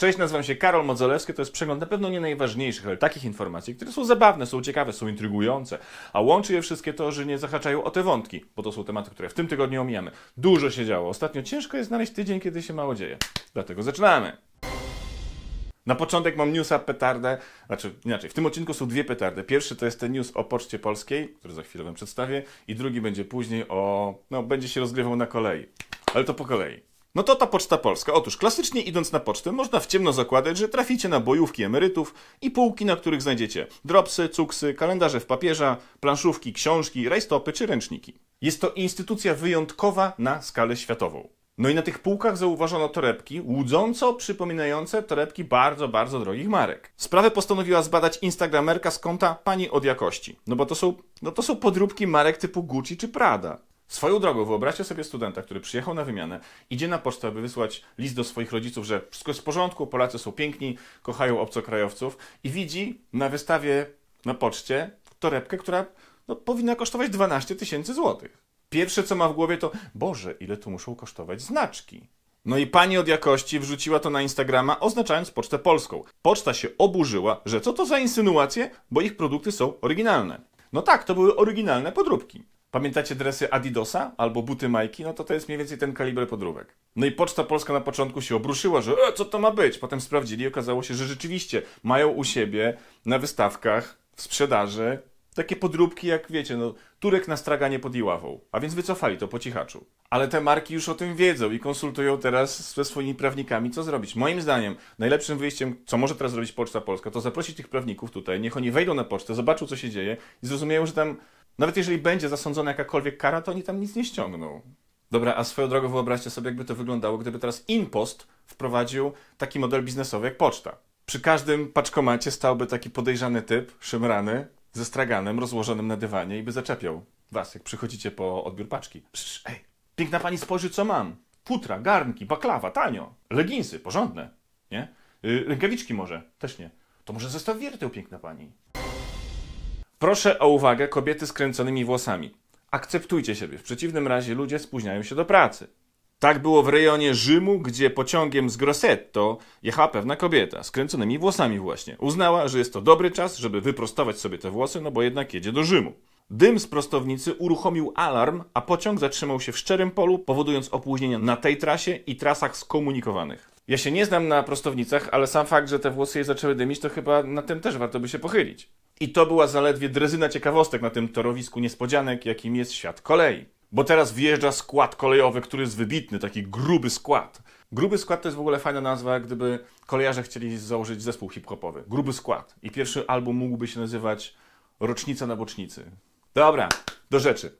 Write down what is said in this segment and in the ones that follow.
Cześć, nazywam się Karol Modzelewski, to jest przegląd na pewno nie najważniejszych, ale takich informacji, które są zabawne, są ciekawe, są intrygujące, a łączy je wszystkie to, że nie zahaczają o te wątki, bo to są tematy, które w tym tygodniu omijamy. Dużo się działo ostatnio, ciężko jest znaleźć tydzień, kiedy się mało dzieje. Dlatego zaczynamy! Na początek mam newsa petardę, znaczy inaczej, w tym odcinku są dwie petardy. Pierwszy to jest ten news o Poczcie Polskiej, który za chwilę wam przedstawię, i drugi będzie później o... no, będzie się rozgrywał na kolei, ale to po kolei. No to ta Poczta Polska. Otóż klasycznie idąc na pocztę można w ciemno zakładać, że traficie na bojówki emerytów i półki, na których znajdziecie dropsy, cuksy, kalendarze w papierze, planszówki, książki, rajstopy czy ręczniki. Jest to instytucja wyjątkowa na skalę światową. No i na tych półkach zauważono torebki łudząco przypominające torebki bardzo, bardzo drogich marek. Sprawę postanowiła zbadać instagramerka z konta Pani od Jakości. No bo to są podróbki marek typu Gucci czy Prada. Swoją drogą, wyobraźcie sobie studenta, który przyjechał na wymianę, idzie na pocztę, aby wysłać list do swoich rodziców, że wszystko jest w porządku, Polacy są piękni, kochają obcokrajowców, i widzi na wystawie na poczcie torebkę, która no, powinna kosztować 12 000 złotych. Pierwsze, co ma w głowie, to Boże, ile tu muszą kosztować znaczki. No i Pani od Jakości wrzuciła to na Instagrama, oznaczając Pocztę Polską. Poczta się oburzyła, że co to za insynuacje, bo ich produkty są oryginalne. No tak, to były oryginalne podróbki. Pamiętacie dresy Adidasa albo buty Majki? No to jest mniej więcej ten kaliber podróbek. No i Poczta Polska na początku się obruszyła, że co to ma być? Potem sprawdzili i okazało się, że rzeczywiście mają u siebie na wystawkach, w sprzedaży takie podróbki jak, wiecie, no Turek na straganie pod Iławą. A więc wycofali to po cichaczu. Ale te marki już o tym wiedzą i konsultują teraz ze swoimi prawnikami, co zrobić. Moim zdaniem najlepszym wyjściem, co może teraz zrobić Poczta Polska, to zaprosić tych prawników tutaj, niech oni wejdą na pocztę, zobaczą, co się dzieje i zrozumieją, że tam... nawet jeżeli będzie zasądzona jakakolwiek kara, to oni tam nic nie ściągną. Dobra, a swoją drogą wyobraźcie sobie, jakby to wyglądało, gdyby teraz InPost wprowadził taki model biznesowy jak poczta. Przy każdym paczkomacie stałby taki podejrzany typ, szemrany, ze straganem rozłożonym na dywanie i by zaczepiał was, jak przychodzicie po odbiór paczki. Przecież, ej, piękna pani, spojrzy, co mam. Futra, garnki, baklawa, tanio. Leginsy, porządne, nie? Rękawiczki może, też nie. To może zestaw wierteł, piękna pani. Proszę o uwagę, kobiety z kręconymi włosami. Akceptujcie siebie, w przeciwnym razie ludzie spóźniają się do pracy. Tak było w rejonie Rzymu, gdzie pociągiem z Grosseto jechała pewna kobieta z kręconymi włosami właśnie. Uznała, że jest to dobry czas, żeby wyprostować sobie te włosy, no bo jednak jedzie do Rzymu. Dym z prostownicy uruchomił alarm, a pociąg zatrzymał się w szczerym polu, powodując opóźnienia na tej trasie i trasach skomunikowanych. Ja się nie znam na prostownicach, ale sam fakt, że te włosy jej zaczęły dymić, to chyba na tym też warto by się pochylić. I to była zaledwie drezyna ciekawostek na tym torowisku niespodzianek, jakim jest świat kolei. Bo teraz wjeżdża skład kolejowy, który jest wybitny, taki gruby skład. Gruby skład to jest w ogóle fajna nazwa, gdyby kolejarze chcieli założyć zespół hip-hopowy. Gruby skład. I pierwszy album mógłby się nazywać Rocznica na bocznicy. Dobra, do rzeczy.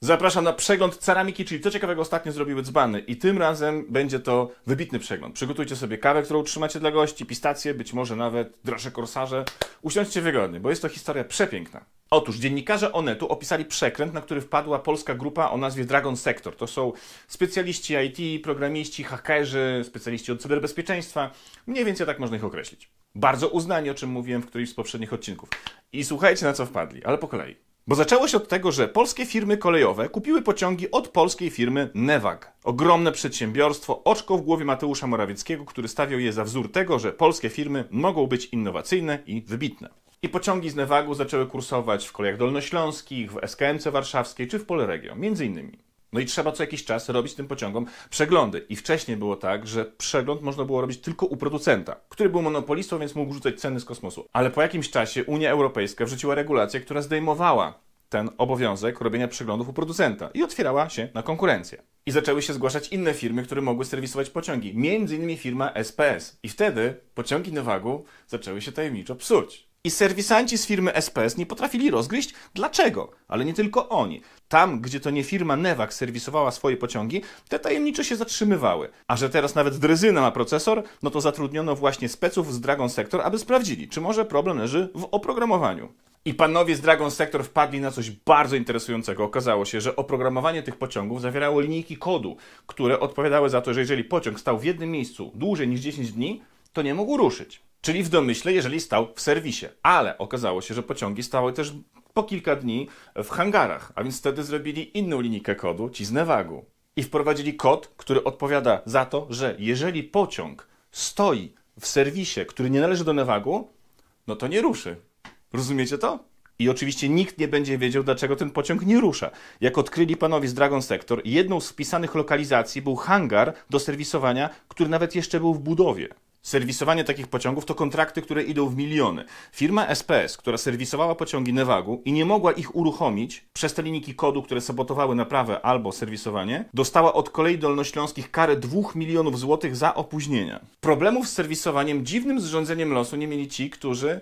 Zapraszam na przegląd ceramiki, czyli co ciekawego ostatnio zrobiły dzbany. I tym razem będzie to wybitny przegląd. Przygotujcie sobie kawę, którą trzymacie dla gości, pistacje, być może nawet droższe korsarze. Usiądźcie wygodnie, bo jest to historia przepiękna. Otóż dziennikarze Onetu opisali przekręt, na który wpadła polska grupa o nazwie Dragon Sector. To są specjaliści IT, programiści, hakerzy, specjaliści od cyberbezpieczeństwa. Mniej więcej tak można ich określić. Bardzo uznani, o czym mówiłem w którymś z poprzednich odcinków. I słuchajcie, na co wpadli, ale po kolei. Bo zaczęło się od tego, że polskie firmy kolejowe kupiły pociągi od polskiej firmy NEWAG. Ogromne przedsiębiorstwo, oczko w głowie Mateusza Morawieckiego, który stawiał je za wzór tego, że polskie firmy mogą być innowacyjne i wybitne. I pociągi z NEWAG-u zaczęły kursować w Kolejach Dolnośląskich, w SKM-ce warszawskiej czy w Polregio, między innymi. No i trzeba co jakiś czas robić tym pociągom przeglądy. I wcześniej było tak, że przegląd można było robić tylko u producenta, który był monopolistą, więc mógł rzucać ceny z kosmosu. Ale po jakimś czasie Unia Europejska wrzuciła regulację, która zdejmowała ten obowiązek robienia przeglądów u producenta i otwierała się na konkurencję. I zaczęły się zgłaszać inne firmy, które mogły serwisować pociągi, między innymi firma SPS. I wtedy pociągi NEWAG-u zaczęły się tajemniczo psuć. I serwisanci z firmy SPS nie potrafili rozgryźć dlaczego, ale nie tylko oni. Tam, gdzie to nie firma NEWAG serwisowała swoje pociągi, te tajemnicze się zatrzymywały. A że teraz nawet drezyna ma procesor, no to zatrudniono właśnie speców z Dragon Sector, aby sprawdzili, czy może problem leży w oprogramowaniu. I panowie z Dragon Sector wpadli na coś bardzo interesującego. Okazało się, że oprogramowanie tych pociągów zawierało linijki kodu, które odpowiadały za to, że jeżeli pociąg stał w jednym miejscu dłużej niż 10 dni, to nie mógł ruszyć. Czyli w domyśle, jeżeli stał w serwisie. Ale okazało się, że pociągi stały też po kilka dni w hangarach, a więc wtedy zrobili inną linijkę kodu, ci z NEWAG-u. I wprowadzili kod, który odpowiada za to, że jeżeli pociąg stoi w serwisie, który nie należy do NEWAG-u, no to nie ruszy. Rozumiecie to? I oczywiście nikt nie będzie wiedział, dlaczego ten pociąg nie rusza. Jak odkryli panowie z Dragon Sector, jedną z wpisanych lokalizacji był hangar do serwisowania, który nawet jeszcze był w budowie. Serwisowanie takich pociągów to kontrakty, które idą w miliony. Firma SPS, która serwisowała pociągi NEWAG-u i nie mogła ich uruchomić przez te linijki kodu, które sabotowały naprawę albo serwisowanie, dostała od Kolei Dolnośląskich karę 2 milionów złotych za opóźnienia. Problemów z serwisowaniem, dziwnym zrządzeniem losu nie mieli ci, którzy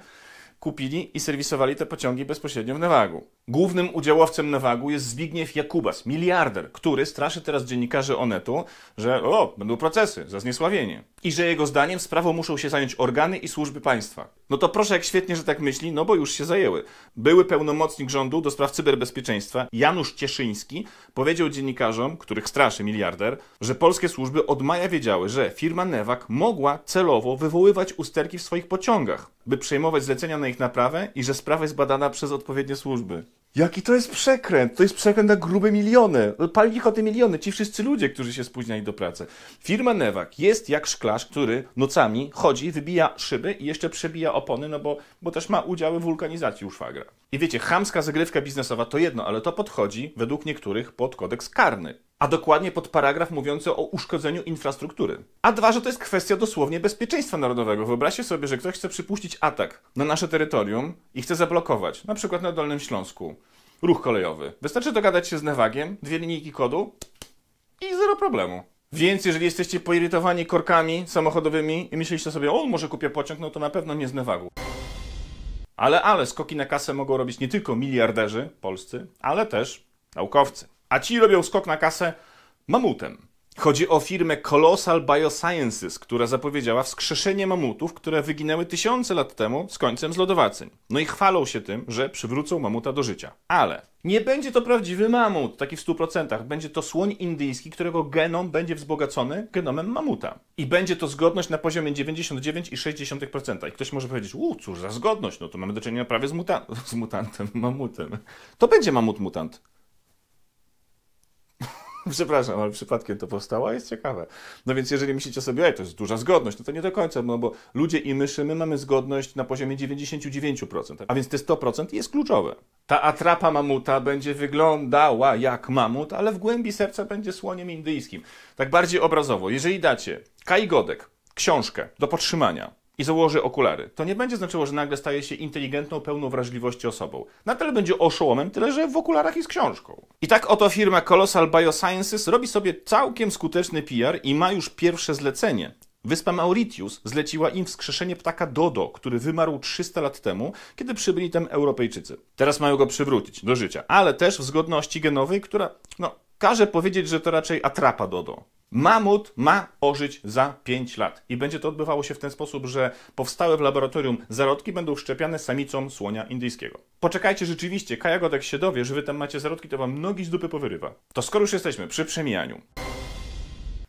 kupili i serwisowali te pociągi bezpośrednio w NEWAG-u. Głównym udziałowcem NEWAG-u jest Zbigniew Jakubas, miliarder, który straszy teraz dziennikarzy Onetu, że będą procesy za zniesławienie i że jego zdaniem sprawą muszą się zająć organy i służby państwa. No to proszę, jak świetnie, że tak myśli, no bo już się zajęły. Były pełnomocnik rządu do spraw cyberbezpieczeństwa Janusz Cieszyński powiedział dziennikarzom, których straszy miliarder, że polskie służby od maja wiedziały, że firma NEWAG mogła celowo wywoływać usterki w swoich pociągach, by przejmować zlecenia na ich naprawę i że sprawa jest badana przez odpowiednie służby. Jaki to jest przekręt? To jest przekręt na grube miliony. Pali ich o te miliony, ci wszyscy ludzie, którzy się spóźniali do pracy. Firma NEWAG jest jak szklarz, który nocami chodzi, wybija szyby i jeszcze przebija opony, no bo też ma udziały w wulkanizacji u szwagra. I wiecie, chamska zagrywka biznesowa to jedno, ale to podchodzi według niektórych pod kodeks karny. A dokładnie pod paragraf mówiący o uszkodzeniu infrastruktury. A dwa, że to jest kwestia dosłownie bezpieczeństwa narodowego. Wyobraźcie sobie, że ktoś chce przypuścić atak na nasze terytorium i chce zablokować, na przykład na Dolnym Śląsku, ruch kolejowy. Wystarczy dogadać się z NEWAG-iem, 2 linijki kodu i zero problemu. Więc jeżeli jesteście poirytowani korkami samochodowymi i myślicie sobie, o, może kupię pociąg, no to na pewno nie z NEWAG-u. Ale skoki na kasę mogą robić nie tylko miliarderzy polscy, ale też naukowcy. A ci robią skok na kasę mamutem. Chodzi o firmę Colossal Biosciences, która zapowiedziała wskrzeszenie mamutów, które wyginęły tysiące lat temu z końcem zlodowacyń. No i chwalą się tym, że przywrócą mamuta do życia. Ale nie będzie to prawdziwy mamut, taki w 100%. Będzie to słoń indyjski, którego genom będzie wzbogacony genomem mamuta. I będzie to zgodność na poziomie 99,6%. I ktoś może powiedzieć, cóż za zgodność, no to mamy do czynienia prawie z mutantem, mamutem. To będzie mamut-mutant. Przepraszam, ale przypadkiem to powstało, a jest ciekawe. No więc jeżeli myślicie sobie, to jest duża zgodność, no to nie do końca, no bo ludzie i myszy, my mamy zgodność na poziomie 99%, a więc te 100% jest kluczowe. Ta atrapa mamuta będzie wyglądała jak mamut, ale w głębi serca będzie słoniem indyjskim. Tak bardziej obrazowo, jeżeli dacie Kai Godek książkę do podtrzymania i założy okulary, to nie będzie znaczyło, że nagle staje się inteligentną, pełną wrażliwości osobą. Nadal będzie oszołomem, tyle że w okularach i z książką. I tak oto firma Colossal Biosciences robi sobie całkiem skuteczny PR i ma już pierwsze zlecenie. Wyspa Mauritius zleciła im wskrzeszenie ptaka dodo, który wymarł 300 lat temu, kiedy przybyli tam Europejczycy. Teraz mają go przywrócić do życia, ale też w zgodności genowej, która, każe powiedzieć, że to raczej atrapa dodo. Mamut ma ożyć za 5 lat i będzie to odbywało się w ten sposób, że powstałe w laboratorium zarodki będą wszczepiane samicom słonia indyjskiego. Poczekajcie rzeczywiście, Kaja Godek się dowie, że wy tam macie zarodki, to wam nogi z dupy powyrywa. To skoro już jesteśmy przy przemijaniu,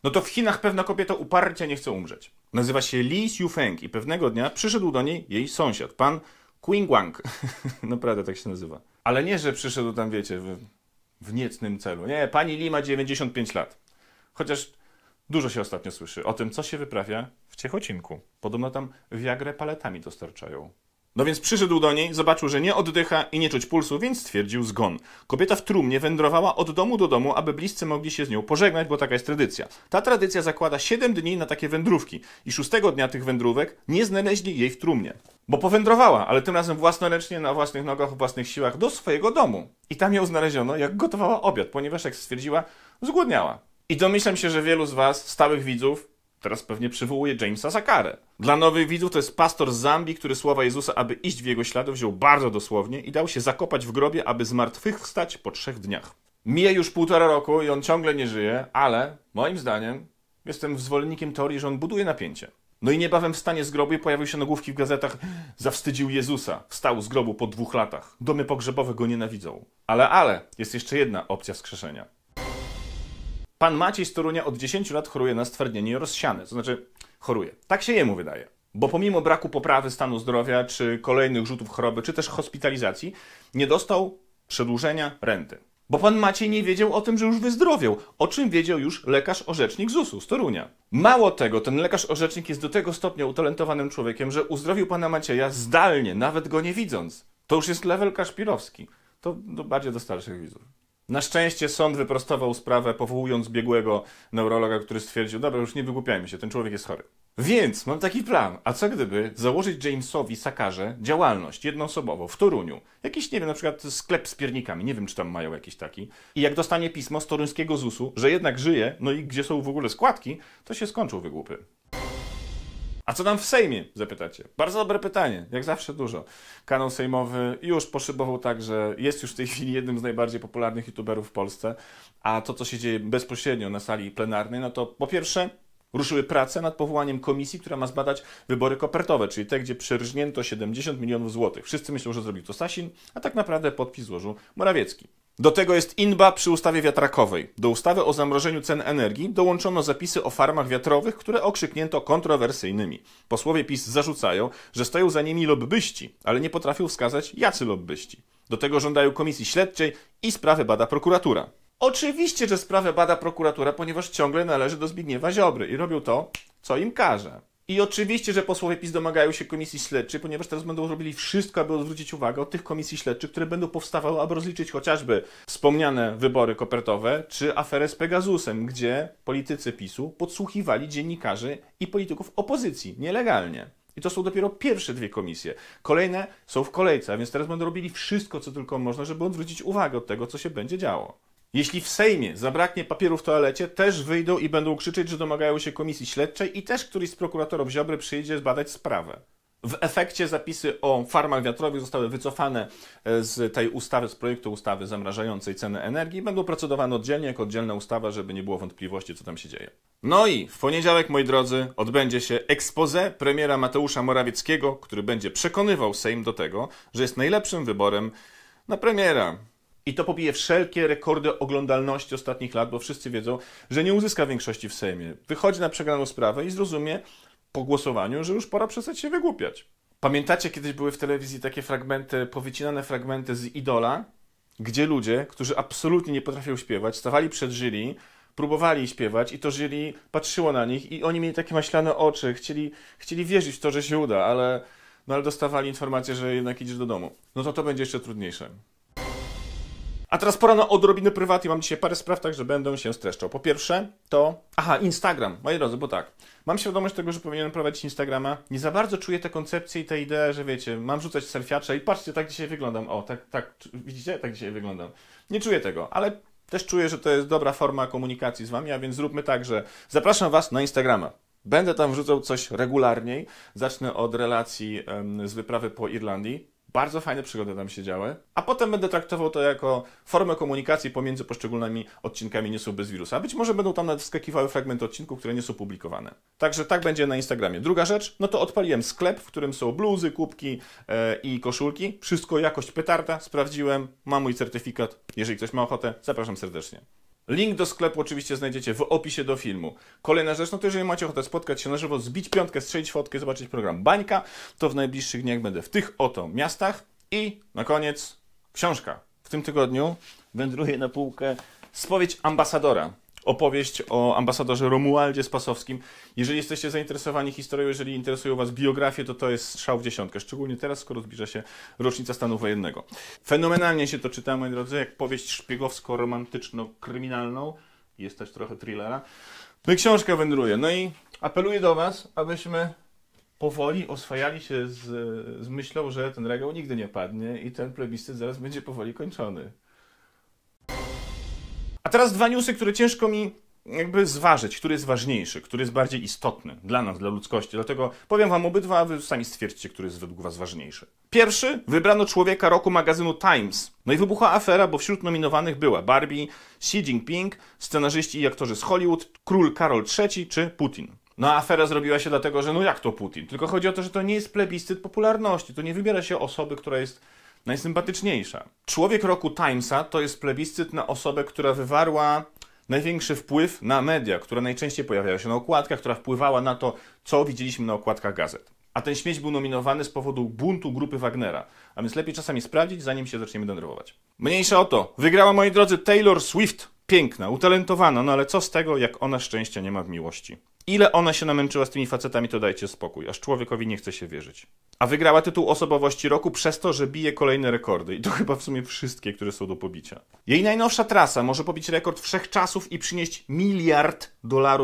no to w Chinach pewna kobieta uparcie nie chce umrzeć. Nazywa się Li Xiu Feng i pewnego dnia przyszedł do niej jej sąsiad, pan Quing Wang. Naprawdę tak się nazywa. Ale nie, że przyszedł tam, wiecie, w niecnym celu. Nie, pani Li ma 95 lat. Chociaż dużo się ostatnio słyszy o tym, co się wyprawia w Ciechocinku. Podobno tam wiagrę paletami dostarczają. No więc przyszedł do niej, zobaczył, że nie oddycha i nie czuć pulsu, więc stwierdził zgon. Kobieta w trumnie wędrowała od domu do domu, aby bliscy mogli się z nią pożegnać, bo taka jest tradycja. Ta tradycja zakłada 7 dni na takie wędrówki i 6 dnia tych wędrówek nie znaleźli jej w trumnie. Bo powędrowała, ale tym razem własnoręcznie, na własnych nogach, w własnych siłach do swojego domu. I tam ją znaleziono, jak gotowała obiad, ponieważ, jak stwierdziła, zgłodniała. I domyślam się, że wielu z was, stałych widzów, teraz pewnie przywołuje Jamesa Sakarę. Dla nowych widzów to jest pastor z Zambii, który słowa Jezusa, aby iść w jego ślady, wziął bardzo dosłownie i dał się zakopać w grobie, aby z martwych wstać po 3 dniach. Mija już 1,5 roku i on ciągle nie żyje, ale moim zdaniem jestem zwolennikiem teorii, że on buduje napięcie. No i niebawem wstanie z grobu i pojawiły się nagłówki w gazetach. Zawstydził Jezusa. Wstał z grobu po 2 latach. Domy pogrzebowe go nienawidzą. Ale jest jeszcze jedna opcja wskrzeszenia. Pan Maciej z Torunia od 10 lat choruje na stwardnienie rozsiane. To znaczy, choruje. Tak się jemu wydaje. Bo pomimo braku poprawy stanu zdrowia, czy kolejnych rzutów choroby, czy też hospitalizacji, nie dostał przedłużenia renty. Bo pan Maciej nie wiedział o tym, że już wyzdrowiał, o czym wiedział już lekarz-orzecznik ZUS-u z Torunia. Mało tego, ten lekarz-orzecznik jest do tego stopnia utalentowanym człowiekiem, że uzdrowił pana Macieja zdalnie, nawet go nie widząc. To już jest level kaszpirowski. To bardziej do starszych widzów. Na szczęście sąd wyprostował sprawę, powołując biegłego neurologa, który stwierdził, dobra, już nie wygłupiajmy się, ten człowiek jest chory. Więc mam taki plan, a co gdyby założyć Jamesowi Sakarze działalność jednoosobową w Toruniu. Jakiś, nie wiem, na przykład sklep z piernikami, nie wiem czy tam mają jakiś taki. I jak dostanie pismo z toruńskiego ZUS-u, że jednak żyje, no i gdzie są w ogóle składki, to się skończą wygłupy. A co tam w Sejmie? Zapytacie. Bardzo dobre pytanie, jak zawsze dużo. Kanał sejmowy już poszybował tak, że jest już w tej chwili jednym z najbardziej popularnych youtuberów w Polsce, a to, co się dzieje bezpośrednio na sali plenarnej, no to po pierwsze ruszyły prace nad powołaniem komisji, która ma zbadać wybory kopertowe, czyli te, gdzie przerżnięto 70 milionów złotych. Wszyscy myślą, że zrobił to Sasin, a tak naprawdę podpis złożył Morawiecki. Do tego jest inba przy ustawie wiatrakowej. Do ustawy o zamrożeniu cen energii dołączono zapisy o farmach wiatrowych, które okrzyknięto kontrowersyjnymi. Posłowie PiS zarzucają, że stoją za nimi lobbyści, ale nie potrafią wskazać, jacy lobbyści. Do tego żądają komisji śledczej i sprawę bada prokuratura. Oczywiście, że sprawę bada prokuratura, ponieważ ciągle należy do Zbigniewa Ziobry i robią to, co im każe. I oczywiście, że posłowie PiS domagają się komisji śledczej, ponieważ teraz będą robili wszystko, aby odwrócić uwagę od tych komisji śledczych, które będą powstawały, aby rozliczyć chociażby wspomniane wybory kopertowe, czy aferę z Pegasusem, gdzie politycy PiS-u podsłuchiwali dziennikarzy i polityków opozycji nielegalnie. I to są dopiero pierwsze dwie komisje. Kolejne są w kolejce, a więc teraz będą robili wszystko, co tylko można, żeby odwrócić uwagę od tego, co się będzie działo. Jeśli w Sejmie zabraknie papieru w toalecie, też wyjdą i będą krzyczeć, że domagają się komisji śledczej i też któryś z prokuratorów Ziobry przyjdzie zbadać sprawę. W efekcie zapisy o farmach wiatrowych zostały wycofane z tej ustawy, z projektu ustawy zamrażającej ceny energii i będą procedowane oddzielnie, jako oddzielna ustawa, żeby nie było wątpliwości, co tam się dzieje. No i w poniedziałek, moi drodzy, odbędzie się exposé premiera Mateusza Morawieckiego, który będzie przekonywał Sejm do tego, że jest najlepszym wyborem na premiera. I to pobije wszelkie rekordy oglądalności ostatnich lat, bo wszyscy wiedzą, że nie uzyska większości w Sejmie. Wychodzi na przegraną sprawę i zrozumie po głosowaniu, że już pora przestać się wygłupiać. Pamiętacie, kiedyś były w telewizji takie fragmenty, powycinane fragmenty z Idola, gdzie ludzie, którzy absolutnie nie potrafią śpiewać, stawali przed jury, próbowali śpiewać i to jury patrzyło na nich i oni mieli takie maślane oczy, chcieli wierzyć w to, że się uda, ale dostawali informację, że jednak idziesz do domu. No to będzie jeszcze trudniejsze. A teraz pora na odrobinę prywatnej. Mam dzisiaj parę spraw, także będę się streszczał. Po pierwsze to... Aha, Instagram. Moi drodzy, bo tak. Mam świadomość tego, że powinienem prowadzić Instagrama. Nie za bardzo czuję tę koncepcję i tę ideę, że wiecie, mam rzucać selfiacze i patrzcie, tak dzisiaj wyglądam. O, tak, widzicie? Tak dzisiaj wyglądam. Nie czuję tego, ale też czuję, że to jest dobra forma komunikacji z wami, a więc zróbmy tak, że zapraszam was na Instagrama. Będę tam wrzucał coś regularniej. Zacznę od relacji z wyprawy po Irlandii. Bardzo fajne przygody tam się działy. A potem będę traktował to jako formę komunikacji pomiędzy poszczególnymi odcinkami Newsów bez wirusa. Być może będą tam nawet wskakiwały fragmenty odcinków, które nie są publikowane. Także tak będzie na Instagramie. Druga rzecz, no to odpaliłem sklep, w którym są bluzy, kubki i koszulki. Wszystko jakość petarda, sprawdziłem, mam mój certyfikat. Jeżeli ktoś ma ochotę, zapraszam serdecznie. Link do sklepu oczywiście znajdziecie w opisie do filmu. Kolejna rzecz, no to jeżeli macie ochotę spotkać się na żywo, zbić piątkę, strzelić fotkę, zobaczyć program Bańka, to w najbliższych dniach będę w tych oto miastach. I na koniec książka. W tym tygodniu wędruje na półkę Spowiedź ambasadora. Opowieść o ambasadorze Romualdzie Spasowskim. Jeżeli jesteście zainteresowani historią, jeżeli interesują was biografie, to jest strzał w dziesiątkę. Szczególnie teraz, skoro zbliża się rocznica stanu wojennego. Fenomenalnie się to czyta, moi drodzy, jak powieść szpiegowsko-romantyczno-kryminalną. Jest też trochę thrillera. No i książka wędruje. No i apeluję do was, abyśmy powoli oswajali się z myślą, że ten regał nigdy nie padnie i ten plebiscyt zaraz będzie powoli kończony. A teraz dwa newsy, które ciężko mi jakby zważyć, który jest ważniejszy, który jest bardziej istotny dla nas, dla ludzkości. Dlatego powiem wam obydwa, a wy sami stwierdźcie, który jest według was ważniejszy. Pierwszy, wybrano człowieka roku magazynu Times. No i wybuchła afera, bo wśród nominowanych była Barbie, Xi Jinping, scenarzyści i aktorzy z Hollywood, król Karol III czy Putin. No a afera zrobiła się dlatego, że no jak to Putin? Tylko chodzi o to, że to nie jest plebiscyt popularności, to nie wybiera się osoby, która jest najsympatyczniejsza. Człowiek roku Timesa to jest plebiscyt na osobę, która wywarła największy wpływ na media, która najczęściej pojawiała się na okładkach, która wpływała na to, co widzieliśmy na okładkach gazet. a ten śmieć był nominowany z powodu buntu grupy Wagnera. A więc lepiej czasami sprawdzić, zanim się zaczniemy denerwować. Mniejsza o to. Wygrała, moi drodzy, Taylor Swift. Piękna, utalentowana, no ale co z tego, jak ona szczęścia nie ma w miłości. Ile ona się namęczyła z tymi facetami, to dajcie spokój, aż człowiekowi nie chce się wierzyć. A wygrała tytuł osobowości roku przez to, że bije kolejne rekordy. I to chyba w sumie wszystkie, które są do pobicia. Jej najnowsza trasa może pobić rekord wszechczasów i przynieść $1 miliard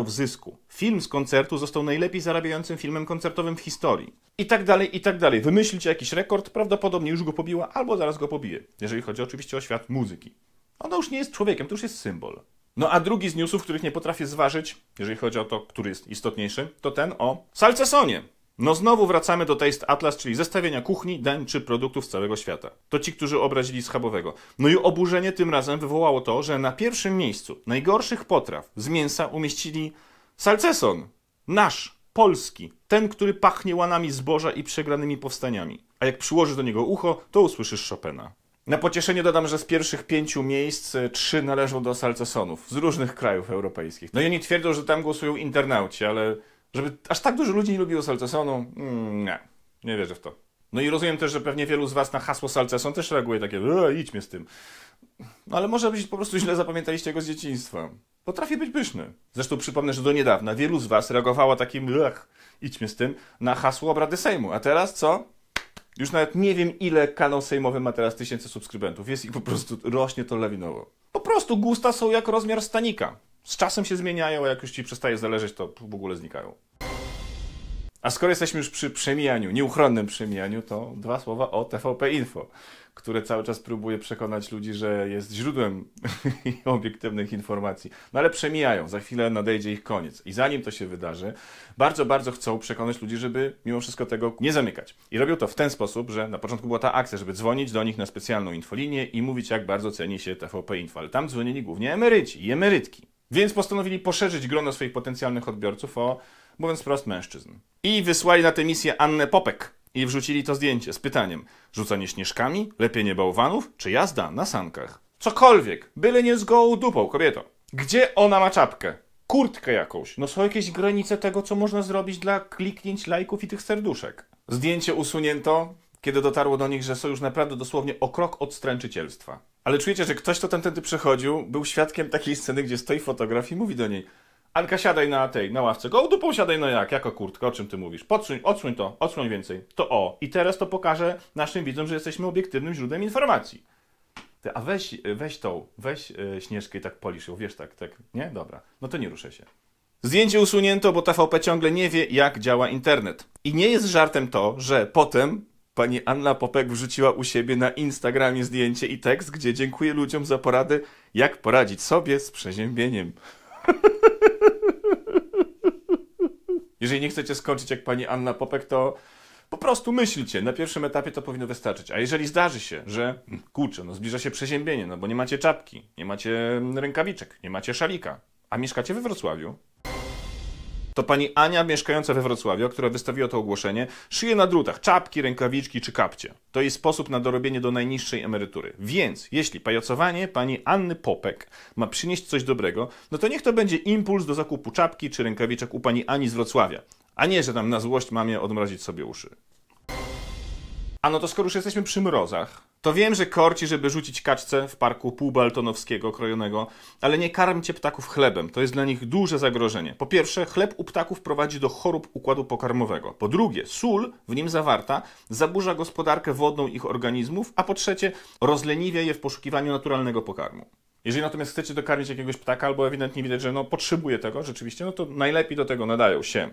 zysku. Film z koncertu został najlepiej zarabiającym filmem koncertowym w historii. I tak dalej, i tak dalej. Wymyślcie jakiś rekord, prawdopodobnie już go pobiła, albo zaraz go pobije. Jeżeli chodzi oczywiście o świat muzyki. Ona już nie jest człowiekiem, to już jest symbol. No a drugi z newsów, których nie potrafię zważyć, jeżeli chodzi o to, który jest istotniejszy, to ten o Salcesonie. No znowu wracamy do Taste Atlas, czyli zestawienia kuchni, dań czy produktów z całego świata. To ci, którzy obrazili schabowego. No i oburzenie tym razem wywołało to, że na pierwszym miejscu najgorszych potraw z mięsa umieścili Salceson. Nasz, polski. Ten, który pachnie łanami zboża i przegranymi powstaniami. A jak przyłożysz do niego ucho, to usłyszysz Chopina. Na pocieszenie dodam, że z pierwszych 5 miejsc 3 należą do salcesonów z różnych krajów europejskich. No i oni twierdzą, że tam głosują internauci, ale żeby aż tak dużo ludzi nie lubiło salcesonu, nie wierzę w to. No i rozumiem też, że pewnie wielu z was na hasło salceson też reaguje takie, idźmy z tym. No ale może być po prostu źle zapamiętaliście go z dzieciństwa. Potrafi być pyszny. Zresztą przypomnę, że do niedawna wielu z was reagowało takim, idźmy z tym, na hasło obrady Sejmu. A teraz co? Już nawet nie wiem, ile kanał sejmowy ma teraz tysięcy subskrybentów. Jest ich po prostu, rośnie to lawinowo. Po prostu gusta są jak rozmiar stanika. Z czasem się zmieniają, a jak już ci przestaje zależeć, to w ogóle znikają. A skoro jesteśmy już przy przemijaniu, nieuchronnym przemijaniu, to dwa słowa o TVP Info, które cały czas próbuje przekonać ludzi, że jest źródłem obiektywnych informacji. No ale przemijają, za chwilę nadejdzie ich koniec. I zanim to się wydarzy, bardzo, bardzo chcą przekonać ludzi, żeby mimo wszystko tego nie zamykać. I robią to w ten sposób, że na początku była ta akcja, żeby dzwonić do nich na specjalną infolinię i mówić, jak bardzo ceni się TVP Info. Ale tam dzwonili głównie emeryci i emerytki. Więc postanowili poszerzyć grono swoich potencjalnych odbiorców o, mówiąc wprost, mężczyzn. I wysłali na tę misję Annę Popek. I wrzucili to zdjęcie z pytaniem: rzucanie śnieżkami, lepienie bałwanów, czy jazda na sankach? Cokolwiek, byle nie z gołą dupą, kobieto. Gdzie ona ma czapkę? Kurtkę jakąś. No są jakieś granice tego, co można zrobić dla kliknięć, lajków i tych serduszek. Zdjęcie usunięto, kiedy dotarło do nich, że są już naprawdę dosłownie o krok od stręczycielstwa. Ale czujecie, że ktoś, kto tamtędy przechodził, był świadkiem takiej sceny, gdzie stoi fotograf i mówi do niej: Anka, siadaj na tej, na ławce. Go dupą siadaj, no jak? Jako kurtkę, o czym ty mówisz? Podsuń, odsuń to, odsłoń więcej. To o. I teraz to pokażę naszym widzom, że jesteśmy obiektywnym źródłem informacji. Ty, a weź Śnieżkę i tak polisz ją, wiesz, tak, nie? Dobra, no to nie ruszę się. Zdjęcie usunięto, bo TVP ciągle nie wie, jak działa internet. I nie jest żartem to, że potem pani Anna Popek wrzuciła u siebie na Instagramie zdjęcie i tekst, gdzie dziękuję ludziom za porady, jak poradzić sobie z przeziębieniem. Jeżeli nie chcecie skończyć jak pani Anna Popek, to po prostu myślcie. Na pierwszym etapie to powinno wystarczyć. A jeżeli zdarzy się, że kurczę, no zbliża się przeziębienie, no bo nie macie czapki, nie macie rękawiczek, nie macie szalika, a mieszkacie we Wrocławiu, to pani Ania mieszkająca we Wrocławiu, która wystawiła to ogłoszenie, szyje na drutach czapki, rękawiczki czy kapcie. To jej sposób na dorobienie do najniższej emerytury. Więc jeśli pajacowanie pani Anny Popek ma przynieść coś dobrego, no to niech to będzie impuls do zakupu czapki czy rękawiczek u pani Ani z Wrocławia. A nie, że tam na złość mamie odmrozić sobie uszy. A no to skoro już jesteśmy przy mrozach, to wiem, że korci, żeby rzucić kaczce w parku półbaltonowskiego krojonego, ale nie karmcie ptaków chlebem, to jest dla nich duże zagrożenie. Po pierwsze, chleb u ptaków prowadzi do chorób układu pokarmowego. Po drugie, sól w nim zawarta zaburza gospodarkę wodną ich organizmów, a po trzecie, rozleniwia je w poszukiwaniu naturalnego pokarmu. Jeżeli natomiast chcecie dokarmić jakiegoś ptaka, albo ewidentnie widać, że no potrzebuje tego rzeczywiście, no to najlepiej do tego nadają się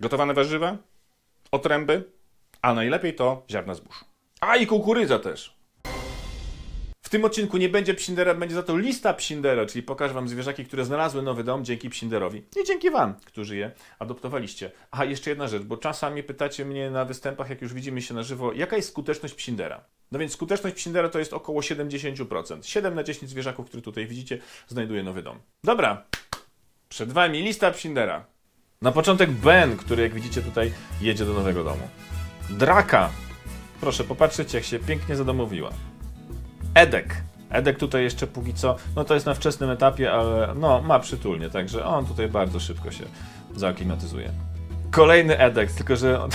gotowane warzywa, otręby, a najlepiej to ziarna zbóż. A i kukurydza też. W tym odcinku nie będzie psindera, będzie za to lista psindera, czyli pokażę wam zwierzaki, które znalazły nowy dom dzięki psinderowi i dzięki wam, którzy je adoptowaliście. A jeszcze jedna rzecz, bo czasami pytacie mnie na występach, jak już widzimy się na żywo, jaka jest skuteczność psindera. No więc skuteczność psindera to jest około 70%. 7 na 10 zwierzaków, które tutaj widzicie, znajduje nowy dom. Dobra, przed wami lista psindera. Na początek Ben, który jak widzicie tutaj jedzie do nowego domu. Draka. Proszę popatrzeć, jak się pięknie zadomowiła. Edek. Edek tutaj jeszcze póki co, no to jest na wczesnym etapie, ale no ma przytulnie, także on tutaj bardzo szybko się zaaklimatyzuje. Kolejny edeks, tylko że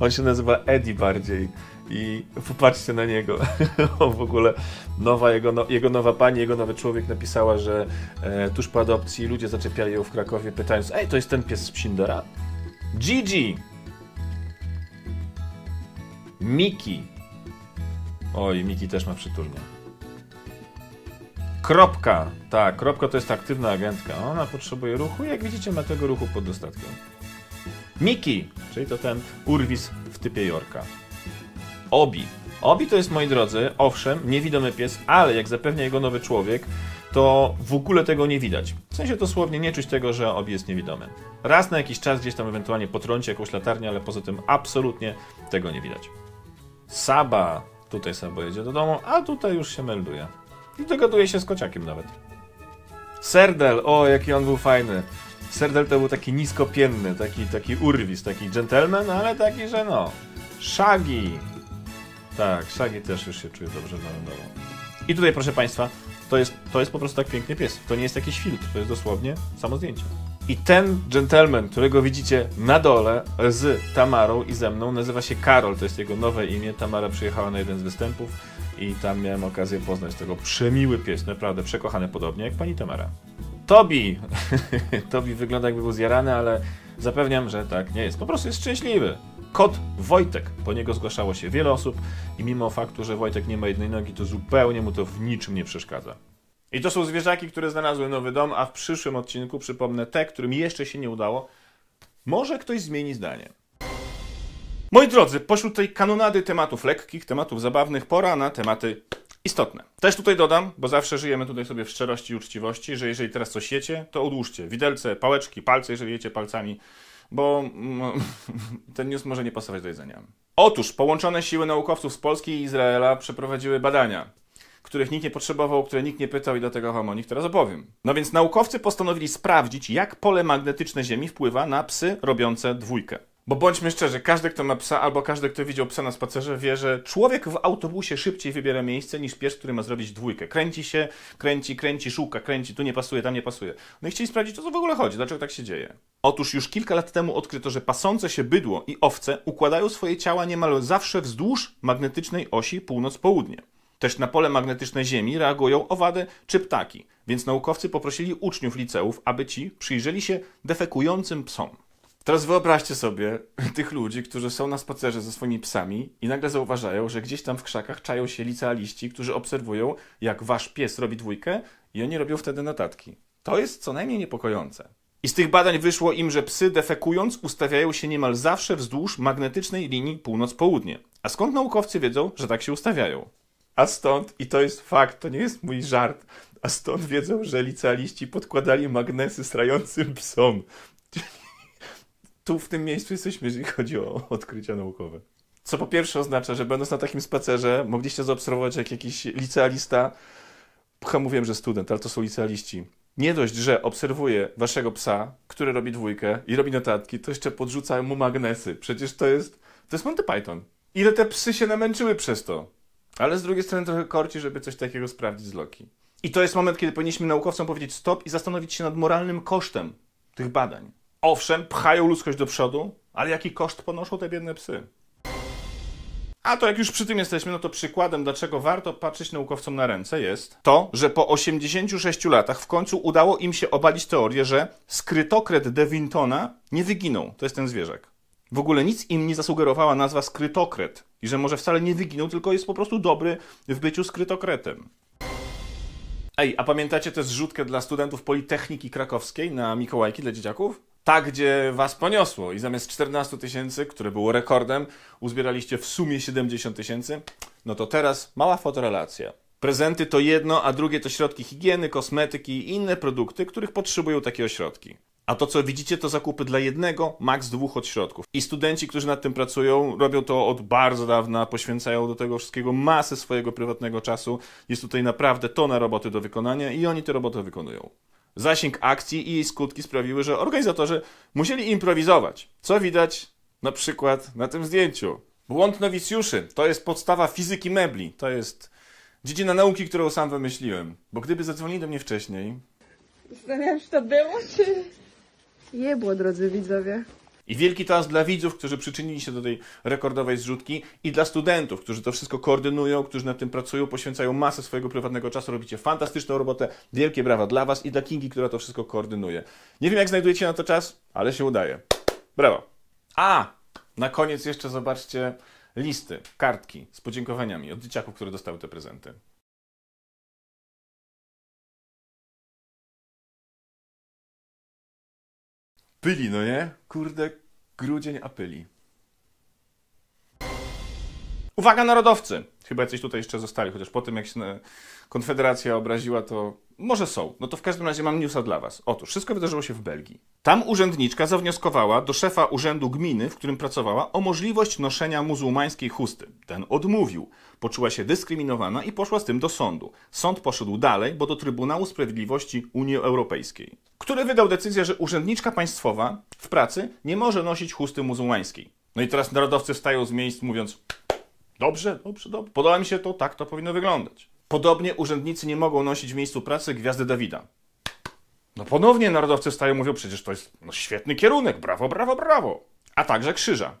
on się nazywa Eddie bardziej. I popatrzcie na niego. W ogóle jego nowa pani, jego nowy człowiek napisała, że tuż po adopcji ludzie zaczepiali ją w Krakowie, pytając: ej, to jest ten pies z Psindora? Gigi! Miki. Oj, Miki też ma przytulnie. Kropka. Tak, Kropka to jest aktywna agentka. Ona potrzebuje ruchu. Jak widzicie, ma tego ruchu pod dostatkiem. Miki, czyli to ten urwis w typie Jorka. Obi. Obi to jest, moi drodzy, owszem, niewidomy pies, ale jak zapewnia jego nowy człowiek, to w ogóle tego nie widać. W sensie dosłownie nie czuć tego, że Obi jest niewidomy. Raz na jakiś czas gdzieś tam ewentualnie potrąci jakąś latarnię, ale poza tym absolutnie tego nie widać. Saba. Tutaj Saba jedzie do domu, a tutaj już się melduje. I dogaduje się z kociakiem nawet. Serdel. O, jaki on był fajny. Serdel to był taki niskopienny, taki urwis, taki gentleman, ale taki, że no. Shaggy. Tak, Shaggy też już się czuje dobrze lądowo. I tutaj, proszę Państwa, to jest po prostu tak piękny pies. To nie jest jakiś filtr, to jest dosłownie samo zdjęcie. I ten gentleman, którego widzicie na dole z Tamarą i ze mną, nazywa się Karol. To jest jego nowe imię. Tamara przyjechała na jeden z występów i tam miałem okazję poznać tego. Przemiły pies, naprawdę przekochany, podobnie jak pani Tamara. Tobi! Tobi wygląda, jakby był zjarany, ale zapewniam, że tak nie jest. Po prostu jest szczęśliwy. Kot Wojtek. Po niego zgłaszało się wiele osób i mimo faktu, że Wojtek nie ma jednej nogi, to zupełnie mu to w niczym nie przeszkadza. I to są zwierzaki, które znalazły nowy dom, a w przyszłym odcinku przypomnę te, którym jeszcze się nie udało. Może ktoś zmieni zdanie. Moi drodzy, pośród tej kanonady tematów lekkich, tematów zabawnych, pora na tematy istotne. Też tutaj dodam, bo zawsze żyjemy tutaj sobie w szczerości i uczciwości, że jeżeli teraz coś jecie, to odłóżcie widelce, pałeczki, palce, jeżeli jecie palcami, bo ten news może nie pasować do jedzenia. Otóż połączone siły naukowców z Polski i Izraela przeprowadziły badania, których nikt nie potrzebował, które nikt nie pytał i dlatego wam o nich teraz opowiem. No więc naukowcy postanowili sprawdzić, jak pole magnetyczne Ziemi wpływa na psy robiące dwójkę. Bo bądźmy szczerzy, każdy, kto ma psa, albo każdy, kto widział psa na spacerze, wie, że człowiek w autobusie szybciej wybiera miejsce niż pies, który ma zrobić dwójkę. Kręci się, kręci, szuka, tu nie pasuje, tam nie pasuje. No i chcieli sprawdzić, o co w ogóle chodzi, dlaczego tak się dzieje. Otóż już kilka lat temu odkryto, że pasące się bydło i owce układają swoje ciała niemal zawsze wzdłuż magnetycznej osi północ-południe. Też na pole magnetyczne Ziemi reagują owady czy ptaki, więc naukowcy poprosili uczniów liceów, aby ci przyjrzeli się defekującym psom. Teraz wyobraźcie sobie tych ludzi, którzy są na spacerze ze swoimi psami i nagle zauważają, że gdzieś tam w krzakach czają się licealiści, którzy obserwują, jak wasz pies robi dwójkę i oni robią wtedy notatki. To jest co najmniej niepokojące. I z tych badań wyszło im, że psy defekując ustawiają się niemal zawsze wzdłuż magnetycznej linii północ-południe. A skąd naukowcy wiedzą, że tak się ustawiają? A stąd, i to jest fakt, to nie jest mój żart, a stąd wiedzą, że licealiści podkładali magnesy strającym psom. Tu w tym miejscu jesteśmy, jeżeli chodzi o odkrycia naukowe. Co po pierwsze oznacza, że będąc na takim spacerze mogliście zaobserwować, jak jakiś licealista, mówiłem, że student, ale to są licealiści, nie dość, że obserwuje waszego psa, który robi dwójkę i robi notatki, to jeszcze podrzucają mu magnesy. Przecież to jest Monty Python. Ile te psy się namęczyły przez to? Ale z drugiej strony trochę korci, żeby coś takiego sprawdzić z Loki. I to jest moment, kiedy powinniśmy naukowcom powiedzieć stop i zastanowić się nad moralnym kosztem tych badań. Owszem, pchają ludzkość do przodu, ale jaki koszt ponoszą te biedne psy? A to jak już przy tym jesteśmy, no to przykładem, dlaczego warto patrzeć naukowcom na ręce, jest to, że po 86 latach w końcu udało im się obalić teorię, że skrytokret de Wintona nie wyginął. To jest ten zwierzak. W ogóle nic im nie zasugerowała nazwa skrytokret i że może wcale nie wyginął, tylko jest po prostu dobry w byciu skrytokretem. Ej, a pamiętacie tę zrzutkę dla studentów Politechniki Krakowskiej na Mikołajki dla dzieciaków? Tak, gdzie was poniosło i zamiast 14 000, które było rekordem, uzbieraliście w sumie 70 000, no to teraz mała fotorelacja. Prezenty to jedno, a drugie to środki higieny, kosmetyki i inne produkty, których potrzebują takie ośrodki. A to, co widzicie, to zakupy dla jednego, maks 2 ośrodków. I studenci, którzy nad tym pracują, robią to od bardzo dawna, poświęcają do tego wszystkiego masę swojego prywatnego czasu. Jest tutaj naprawdę tona roboty do wykonania i oni tę robotę wykonują. Zasięg akcji i jej skutki sprawiły, że organizatorzy musieli improwizować, co widać na przykład na tym zdjęciu. Błąd nowicjuszy to jest podstawa fizyki mebli, to jest dziedzina nauki, którą sam wymyśliłem, bo gdyby zadzwonili do mnie wcześniej... Zastanawiam się, to było, czy... Jebło, drodzy widzowie. I wielki toast dla widzów, którzy przyczynili się do tej rekordowej zrzutki i dla studentów, którzy to wszystko koordynują, którzy nad tym pracują, poświęcają masę swojego prywatnego czasu, robicie fantastyczną robotę, wielkie brawa dla Was i dla Kingi, która to wszystko koordynuje. Nie wiem, jak znajdujecie na to czas, ale się udaje. Brawo! A! Na koniec jeszcze zobaczcie listy, kartki z podziękowaniami od dzieciaków, które dostały te prezenty. Pyli, no nie? Kurde, grudzień, a pyli. Uwaga, narodowcy! Chyba jacyś tutaj jeszcze zostali, chociaż po tym, jak się Konfederacja obraziła, to może są. No to w każdym razie mam newsa dla Was. Otóż, wszystko wydarzyło się w Belgii. Tam urzędniczka zawnioskowała do szefa urzędu gminy, w którym pracowała, o możliwość noszenia muzułmańskiej chusty. Ten odmówił. Poczuła się dyskryminowana i poszła z tym do sądu. Sąd poszedł dalej, bo do Trybunału Sprawiedliwości Unii Europejskiej, który wydał decyzję, że urzędniczka państwowa w pracy nie może nosić chusty muzułmańskiej. No i teraz narodowcy wstają z miejsc, mówiąc: dobrze, dobrze, dobrze. Podoba mi się to, tak to powinno wyglądać. Podobnie urzędnicy nie mogą nosić w miejscu pracy gwiazdy Dawida. No ponownie narodowcy wstają, mówią: przecież to jest świetny kierunek, brawo, brawo, brawo. A także krzyża.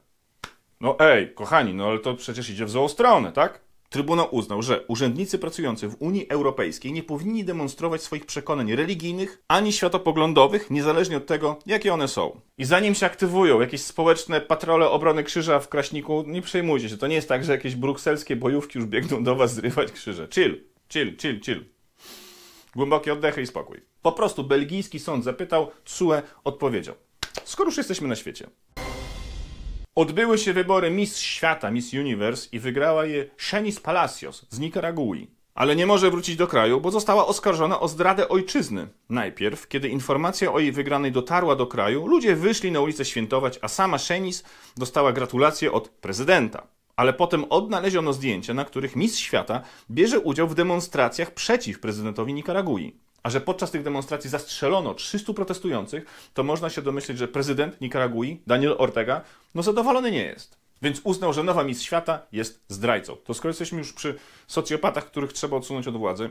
No ej, kochani, no ale to przecież idzie w złą stronę, tak? Trybunał uznał, że urzędnicy pracujący w Unii Europejskiej nie powinni demonstrować swoich przekonań religijnych ani światopoglądowych, niezależnie od tego, jakie one są. I zanim się aktywują jakieś społeczne patrole obrony krzyża w Kraśniku, nie przejmujcie się, to nie jest tak, że jakieś brukselskie bojówki już biegną do Was zrywać krzyże. Chill, chill, chill, chill. Głębokie oddechy i spokój. Po prostu belgijski sąd zapytał, TSUE odpowiedział. Skoro już jesteśmy na świecie. Odbyły się wybory Miss Świata, Miss Universe i wygrała je Shenis Palacios z Nikaragui. Ale nie może wrócić do kraju, bo została oskarżona o zdradę ojczyzny. Najpierw, kiedy informacja o jej wygranej dotarła do kraju, ludzie wyszli na ulicę świętować, a sama Shenis dostała gratulacje od prezydenta. Ale potem odnaleziono zdjęcia, na których Miss Świata bierze udział w demonstracjach przeciw prezydentowi Nikaragui. A że podczas tych demonstracji zastrzelono 300 protestujących, to można się domyśleć, że prezydent Nikaragui, Daniel Ortega, no zadowolony nie jest. Więc uznał, że nowa Miss Świata jest zdrajcą. To skoro jesteśmy już przy socjopatach, których trzeba odsunąć od władzy,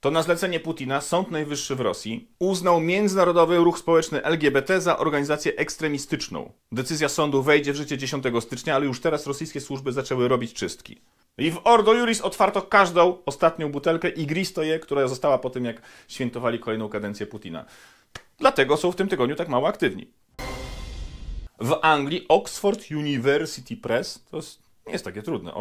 to na zlecenie Putina Sąd Najwyższy w Rosji uznał międzynarodowy ruch społeczny LGBT za organizację ekstremistyczną. Decyzja sądu wejdzie w życie 10 stycznia, ale już teraz rosyjskie służby zaczęły robić czystki. I w Ordo Iuris otwarto każdą ostatnią butelkę i gristo je, która została po tym, jak świętowali kolejną kadencję Putina. Dlatego są w tym tygodniu tak mało aktywni. W Anglii Oxford University Press, to jest, nie jest takie trudne,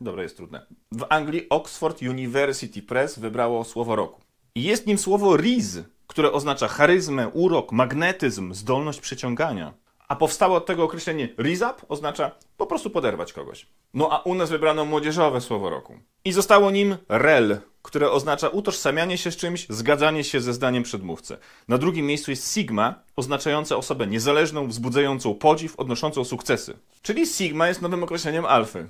dobra, jest trudne. W Anglii Oxford University Press wybrało słowo roku. I jest nim słowo riz, które oznacza charyzmę, urok, magnetyzm, zdolność przyciągania. A powstało od tego określenie rise up, oznacza po prostu poderwać kogoś. No a u nas wybrano młodzieżowe słowo roku. I zostało nim rel, które oznacza utożsamianie się z czymś, zgadzanie się ze zdaniem przedmówcy. Na drugim miejscu jest sigma, oznaczające osobę niezależną, wzbudzającą podziw, odnoszącą sukcesy. Czyli sigma jest nowym określeniem alfy.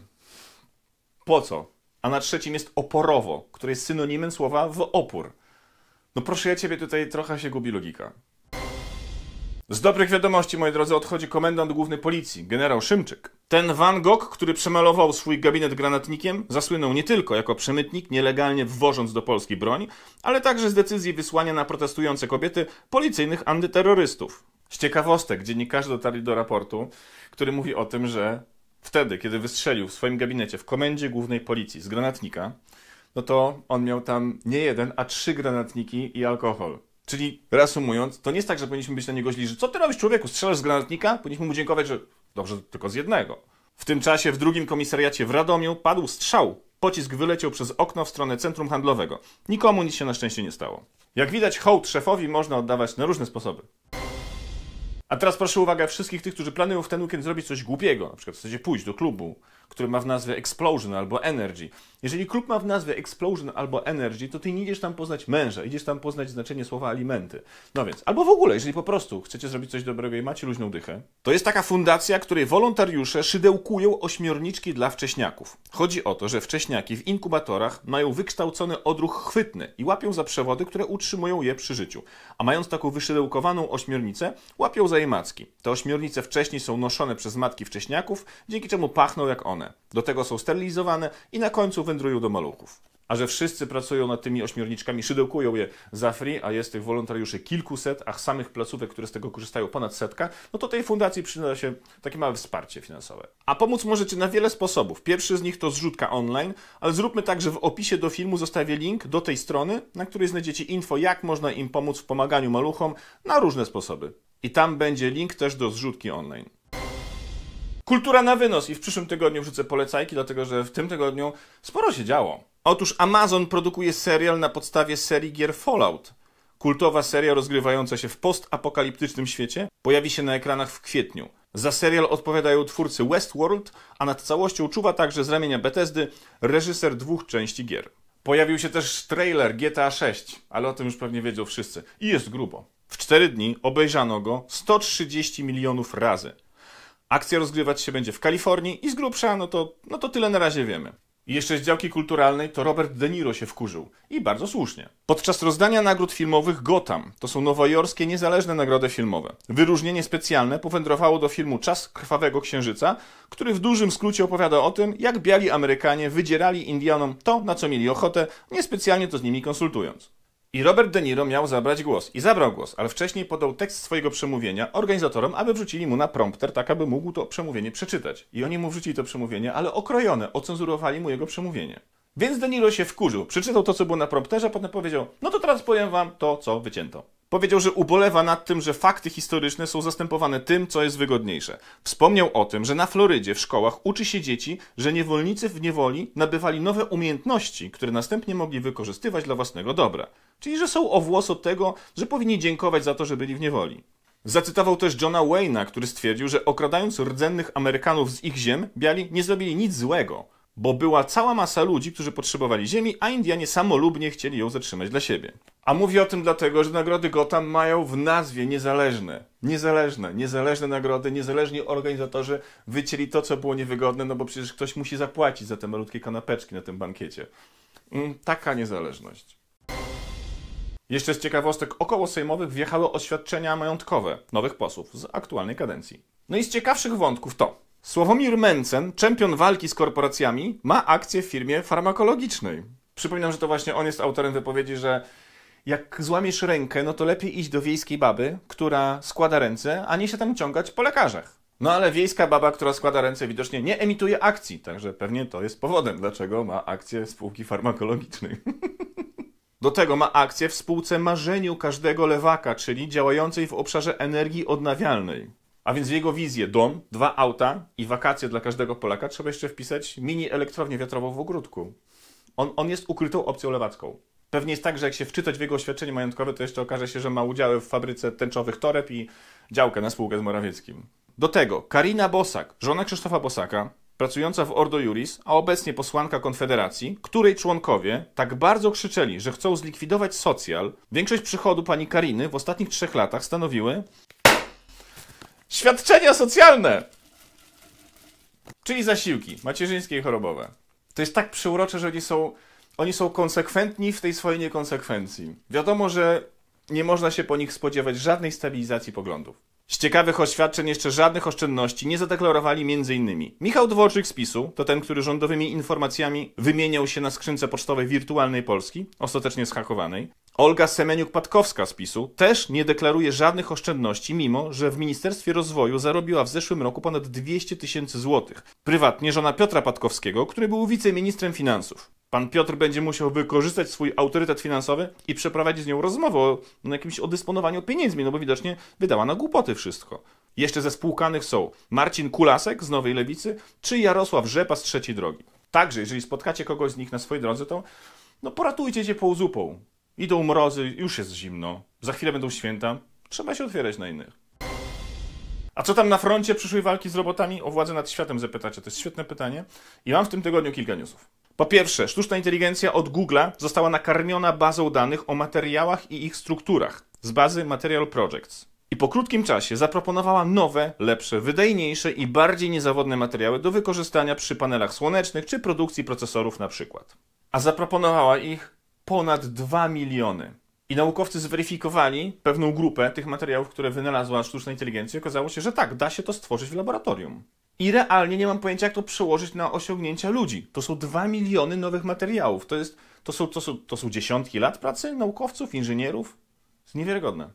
Po co? A na trzecim jest oporowo, które jest synonimem słowa w opór. No proszę ja Ciebie, tutaj trochę się gubi logika. Z dobrych wiadomości, moi drodzy, odchodzi komendant główny policji, generał Szymczyk. Ten Van Gogh, który przemalował swój gabinet granatnikiem, zasłynął nie tylko jako przemytnik, nielegalnie wwożąc do Polski broń, ale także z decyzji wysłania na protestujące kobiety policyjnych antyterrorystów. Z ciekawostek dziennikarze dotarli do raportu, który mówi o tym, że wtedy, kiedy wystrzelił w swoim gabinecie w komendzie głównej policji z granatnika, no to on miał tam nie jeden, a 3 granatniki i alkohol. Czyli reasumując, to nie jest tak, że powinniśmy być na niego źli, że co ty robisz, człowieku, strzelasz z granatnika? Powinniśmy mu dziękować, że dobrze, tylko z jednego. W tym czasie w drugim komisariacie w Radomiu padł strzał. Pocisk wyleciał przez okno w stronę centrum handlowego. Nikomu nic się na szczęście nie stało. Jak widać, hołd szefowi można oddawać na różne sposoby. A teraz proszę uwagę wszystkich tych, którzy planują w ten weekend zrobić coś głupiego. Na przykład chcecie pójść do klubu, który ma w nazwie Explosion albo Energy. Jeżeli klub ma w nazwie Explosion albo Energy, to ty nie idziesz tam poznać męża, idziesz tam poznać znaczenie słowa alimenty. No więc, albo w ogóle, jeżeli po prostu chcecie zrobić coś dobrego i macie luźną dychę, to jest taka fundacja, której wolontariusze szydełkują ośmiorniczki dla wcześniaków. Chodzi o to, że wcześniaki w inkubatorach mają wykształcony odruch chwytny i łapią za przewody, które utrzymują je przy życiu. A mając taką wyszydełkowaną ośmiornicę, łapią za jej macki. Te ośmiornice wcześniej są noszone przez matki wcześniaków, dzięki czemu pachną jak one. Do tego są sterylizowane i na końcu wędrują do maluchów. A że wszyscy pracują nad tymi ośmiorniczkami, szydełkują je za free, a jest tych wolontariuszy kilkuset, a samych placówek, które z tego korzystają, ponad setka, no to tej fundacji przyda się takie małe wsparcie finansowe. A pomóc możecie na wiele sposobów. Pierwszy z nich to zrzutka online, ale zróbmy tak, że w opisie do filmu zostawię link do tej strony, na której znajdziecie info, jak można im pomóc w pomaganiu maluchom na różne sposoby. I tam będzie link też do zrzutki online. Kultura na wynos i w przyszłym tygodniu wrzucę polecajki, dlatego że w tym tygodniu sporo się działo. Otóż Amazon produkuje serial na podstawie serii gier Fallout. Kultowa seria rozgrywająca się w postapokaliptycznym świecie pojawi się na ekranach w kwietniu. Za serial odpowiadają twórcy Westworld, a nad całością czuwa także z ramienia Bethesdy reżyser dwóch części gier. Pojawił się też trailer GTA 6, ale o tym już pewnie wiedzą wszyscy. I jest grubo. W 4 dni obejrzano go 130 milionów razy. Akcja rozgrywać się będzie w Kalifornii i z grubsza, no to tyle na razie wiemy. I jeszcze z działki kulturalnej to Robert De Niro się wkurzył. I bardzo słusznie. Podczas rozdania nagród filmowych Gotham, to są nowojorskie niezależne nagrody filmowe. Wyróżnienie specjalne powędrowało do filmu Czas Krwawego Księżyca, który w dużym skrócie opowiada o tym, jak biali Amerykanie wydzierali Indianom to, na co mieli ochotę, niespecjalnie to z nimi konsultując. I Robert De Niro miał zabrać głos. I zabrał głos, ale wcześniej podał tekst swojego przemówienia organizatorom, aby wrzucili mu na prompter, tak aby mógł to przemówienie przeczytać. I oni mu wrzucili to przemówienie, ale okrojone, ocenzurowali mu jego przemówienie. Więc De Niro się wkurzył, przeczytał to, co było na prompterze, a potem powiedział, no to teraz powiem wam to, co wycięto. Powiedział, że ubolewa nad tym, że fakty historyczne są zastępowane tym, co jest wygodniejsze. Wspomniał o tym, że na Florydzie w szkołach uczy się dzieci, że niewolnicy w niewoli nabywali nowe umiejętności, które następnie mogli wykorzystywać dla własnego dobra. Czyli, że są o włos od tego, że powinni dziękować za to, że byli w niewoli. Zacytował też Johna Wayne'a, który stwierdził, że okradając rdzennych Amerykanów z ich ziem, biali nie zrobili nic złego, bo była cała masa ludzi, którzy potrzebowali ziemi, a Indianie samolubnie chcieli ją zatrzymać dla siebie. A mówię o tym dlatego, że nagrody Gotham mają w nazwie niezależne. Niezależne nagrody, niezależni organizatorzy wycięli to, co było niewygodne, no bo przecież ktoś musi zapłacić za te malutkie kanapeczki na tym bankiecie. Taka niezależność. Jeszcze z ciekawostek okołosejmowych wjechały oświadczenia majątkowe nowych posłów z aktualnej kadencji. No i z ciekawszych wątków to Sławomir Mencen, czempion walki z korporacjami, ma akcję w firmie farmakologicznej. Przypominam, że to właśnie on jest autorem wypowiedzi, że jak złamiesz rękę, no to lepiej iść do wiejskiej baby, która składa ręce, a nie się tam ciągać po lekarzach. No ale wiejska baba, która składa ręce, widocznie nie emituje akcji, także pewnie to jest powodem, dlaczego ma akcję spółki farmakologicznej. Do tego ma akcję w spółce Marzeniu Każdego Lewaka, czyli działającej w obszarze energii odnawialnej. A więc w jego wizję dom, 2 auta i wakacje dla każdego Polaka trzeba jeszcze wpisać mini elektrownię wiatrową w ogródku. On jest ukrytą opcją lewacką. Pewnie jest tak, że jak się wczytać w jego oświadczenie majątkowe, to jeszcze okaże się, że ma udziały w fabryce tęczowych toreb i działkę na spółkę z Morawieckim. Do tego Karina Bosak, żona Krzysztofa Bosaka, pracująca w Ordo Iuris, a obecnie posłanka Konfederacji, której członkowie tak bardzo krzyczeli, że chcą zlikwidować socjal, większość przychodu pani Kariny w ostatnich 3 latach stanowiły świadczenia socjalne, czyli zasiłki macierzyńskie i chorobowe. To jest tak przeurocze, że oni są konsekwentni w tej swojej niekonsekwencji. Wiadomo, że nie można się po nich spodziewać żadnej stabilizacji poglądów. Z ciekawych oświadczeń jeszcze żadnych oszczędności nie zadeklarowali m.in. Michał Dworczyk z PiS-u, to ten, który rządowymi informacjami wymieniał się na skrzynce pocztowej wirtualnej Polski, ostatecznie zhakowanej. Olga Semeniuk-Patkowska z PiS-u też nie deklaruje żadnych oszczędności, mimo że w Ministerstwie Rozwoju zarobiła w zeszłym roku ponad 200 000 złotych. Prywatnie żona Piotra Patkowskiego, który był wiceministrem finansów. Pan Piotr będzie musiał wykorzystać swój autorytet finansowy i przeprowadzić z nią rozmowę o jakimś dysponowaniu pieniędzmi, no bo widocznie wydała na głupoty wszystko. Jeszcze ze spłukanych są Marcin Kulasek z Nowej Lewicy czy Jarosław Rzepa z Trzeciej Drogi. Także jeżeli spotkacie kogoś z nich na swojej drodze, to no poratujcie się pół zupą. Idą mrozy, już jest zimno, za chwilę będą święta, trzeba się otwierać na innych. A co tam na froncie przyszłej walki z robotami? O władzę nad światem zapytacie, to jest świetne pytanie. I mam w tym tygodniu kilka newsów. Po pierwsze, sztuczna inteligencja od Google'a została nakarmiona bazą danych o materiałach i ich strukturach z bazy Material Projects. I po krótkim czasie zaproponowała nowe, lepsze, wydajniejsze i bardziej niezawodne materiały do wykorzystania przy panelach słonecznych czy produkcji procesorów na przykład. A zaproponowała ich ponad 2 miliony. I naukowcy zweryfikowali pewną grupę tych materiałów, które wynalazła sztuczna inteligencja i okazało się, że tak, da się to stworzyć w laboratorium. I realnie nie mam pojęcia, jak to przełożyć na osiągnięcia ludzi. To są 2 miliony nowych materiałów. To jest To są dziesiątki lat pracy naukowców, inżynierów. To jest niewiarygodne.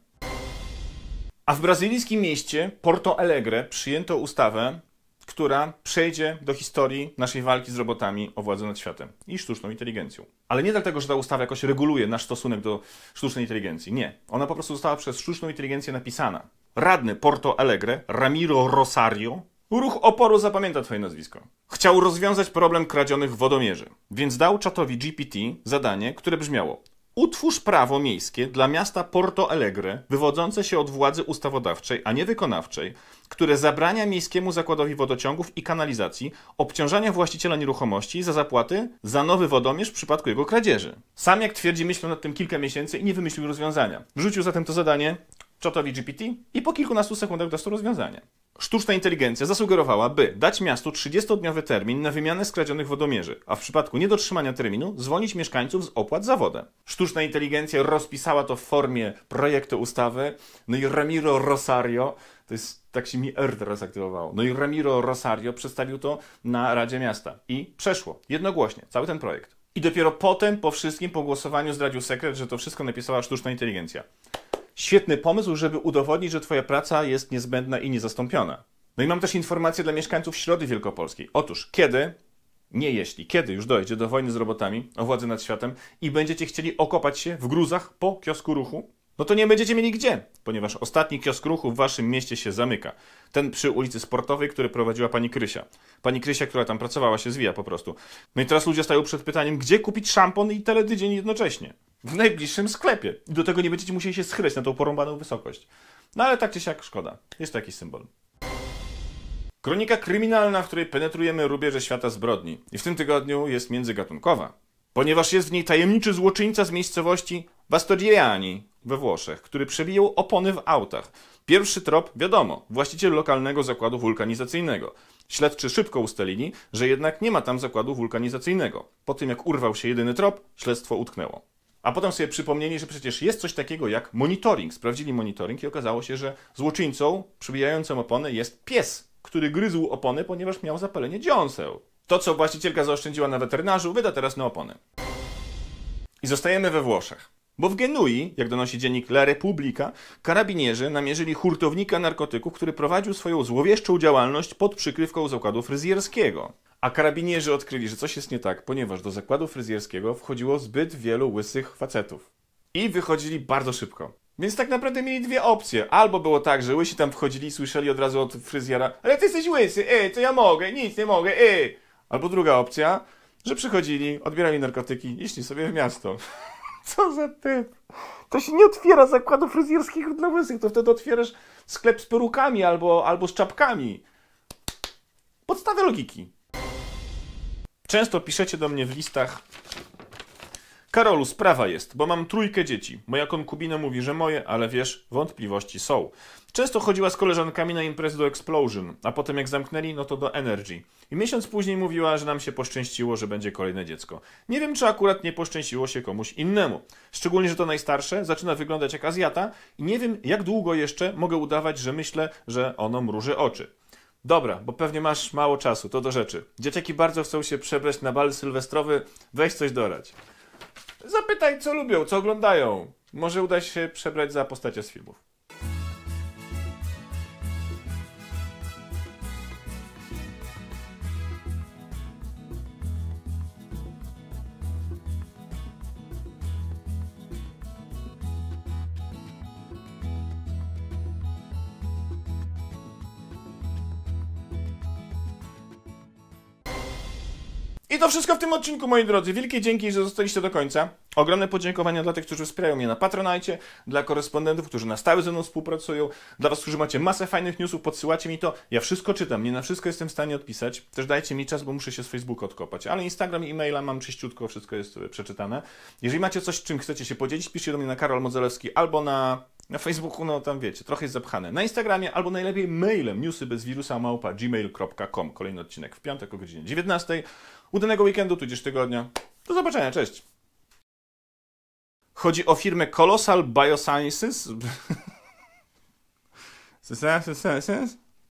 A w brazylijskim mieście Porto Alegre przyjęto ustawę, która przejdzie do historii naszej walki z robotami o władzę nad światem i sztuczną inteligencją. Ale nie dlatego, że ta ustawa jakoś reguluje nasz stosunek do sztucznej inteligencji. Nie. Ona po prostu została przez sztuczną inteligencję napisana. Radny Porto Alegre, Ramiro Rosario, ruch oporu zapamięta twoje nazwisko. Chciał rozwiązać problem kradzionych wodomierzy, więc dał czatowi GPT zadanie, które brzmiało: utwórz prawo miejskie dla miasta Porto Alegre, wywodzące się od władzy ustawodawczej, a nie wykonawczej, które zabrania Miejskiemu Zakładowi Wodociągów i Kanalizacji obciążania właściciela nieruchomości za zapłaty za nowy wodomierz w przypadku jego kradzieży. Sam, jak twierdzi, myślał nad tym kilka miesięcy i nie wymyślił rozwiązania. Wrzucił zatem to zadanie czatowi GPT i po kilkunastu sekundach dostał rozwiązanie. Sztuczna inteligencja zasugerowała, by dać miastu 30-dniowy termin na wymianę skradzionych wodomierzy, a w przypadku niedotrzymania terminu zwolnić mieszkańców z opłat za wodę. Sztuczna inteligencja rozpisała to w formie projektu ustawy. No i Ramiro Rosario, to jest, tak się mi R teraz aktywowało, no i Ramiro Rosario przedstawił to na Radzie Miasta i przeszło jednogłośnie cały ten projekt. I dopiero potem, po wszystkim, po głosowaniu zdradził sekret, że to wszystko napisała sztuczna inteligencja. Świetny pomysł, żeby udowodnić, że twoja praca jest niezbędna i niezastąpiona. No i mam też informację dla mieszkańców Środy Wielkopolskiej. Otóż kiedy już dojdzie do wojny z robotami o władzę nad światem i będziecie chcieli okopać się w gruzach po kiosku Ruchu, no to nie będziecie mieli gdzie, ponieważ ostatni kiosk Ruchu w waszym mieście się zamyka. Ten przy ulicy Sportowej, który prowadziła pani Krysia. Pani Krysia, która tam pracowała, się zwija po prostu. No i teraz ludzie stają przed pytaniem, gdzie kupić szampon i teledydzień jednocześnie. W najbliższym sklepie. I do tego nie będziecie musieli się schylać na tą porąbaną wysokość. No ale tak czy siak szkoda. Jest to jakiś symbol. Kronika kryminalna, w której penetrujemy rubieże świata zbrodni. I w tym tygodniu jest międzygatunkowa. Ponieważ jest w niej tajemniczy złoczyńca z miejscowości Bastogliani we Włoszech, który przebijał opony w autach. Pierwszy trop, wiadomo, właściciel lokalnego zakładu wulkanizacyjnego. Śledczy szybko ustalili, że jednak nie ma tam zakładu wulkanizacyjnego. Po tym jak urwał się jedyny trop, śledztwo utknęło. A potem sobie przypomnieli, że przecież jest coś takiego jak monitoring. Sprawdzili monitoring i okazało się, że złoczyńcą przebijającym opony jest pies, który gryzł opony, ponieważ miał zapalenie dziąseł. To, co właścicielka zaoszczędziła na weterynarzu, wyda teraz na opony. I zostajemy we Włoszech. Bo w Genui, jak donosi dziennik La Repubblica, karabinierzy namierzyli hurtownika narkotyków, który prowadził swoją złowieszczą działalność pod przykrywką zakładu fryzjerskiego. A karabinierzy odkryli, że coś jest nie tak, ponieważ do zakładu fryzjerskiego wchodziło zbyt wielu łysych facetów. I wychodzili bardzo szybko. Więc tak naprawdę mieli dwie opcje. Albo było tak, że łysi tam wchodzili i słyszeli od razu od fryzjera: ale ty jesteś łysy, to ja mogę, nic nie mogę, Albo druga opcja, że przychodzili, odbierali narkotyki i szli sobie w miasto. Co za typ! To się nie otwiera zakładów fryzjerskich dla łysych, to wtedy otwierasz sklep z perukami albo z czapkami. Podstawa logiki. Często piszecie do mnie w listach: Karolu, sprawa jest, bo mam 3 dzieci. Moja konkubina mówi, że moje, ale wiesz, wątpliwości są. Często chodziła z koleżankami na imprezę do Explosion, a potem jak zamknęli, no to do Energy. I miesiąc później mówiła, że nam się poszczęściło, że będzie kolejne dziecko. Nie wiem, czy akurat nie poszczęściło się komuś innemu. Szczególnie, że to najstarsze zaczyna wyglądać jak Azjata i nie wiem, jak długo jeszcze mogę udawać, że myślę, że ono mruży oczy. Dobra, bo pewnie masz mało czasu, to do rzeczy. Dzieciaki bardzo chcą się przebrać na bal sylwestrowy, weź coś dorać. Zapytaj, co lubią, co oglądają. Może uda się przebrać za postacie z filmów. I to wszystko w tym odcinku, moi drodzy. Wielkie dzięki, że zostaliście do końca. Ogromne podziękowania dla tych, którzy wspierają mnie na Patronite, dla korespondentów, którzy na stałe ze mną współpracują, dla was, którzy macie masę fajnych newsów, podsyłacie mi to. Ja wszystko czytam, nie na wszystko jestem w stanie odpisać. Też dajcie mi czas, bo muszę się z Facebooka odkopać. Ale Instagram i maila mam czyściutko, wszystko jest przeczytane. Jeżeli macie coś, czym chcecie się podzielić, piszcie do mnie na Karol Modzelewski albo na Facebooku, no tam wiecie, trochę jest zapchane. Na Instagramie albo najlepiej mailem newsybezwirusa@gmail.com. Kolejny odcinek w piątek o godzinie 19:00. Udanego weekendu, tudzież tygodnia. Do zobaczenia, cześć. Chodzi o firmę Colossal Biosciences.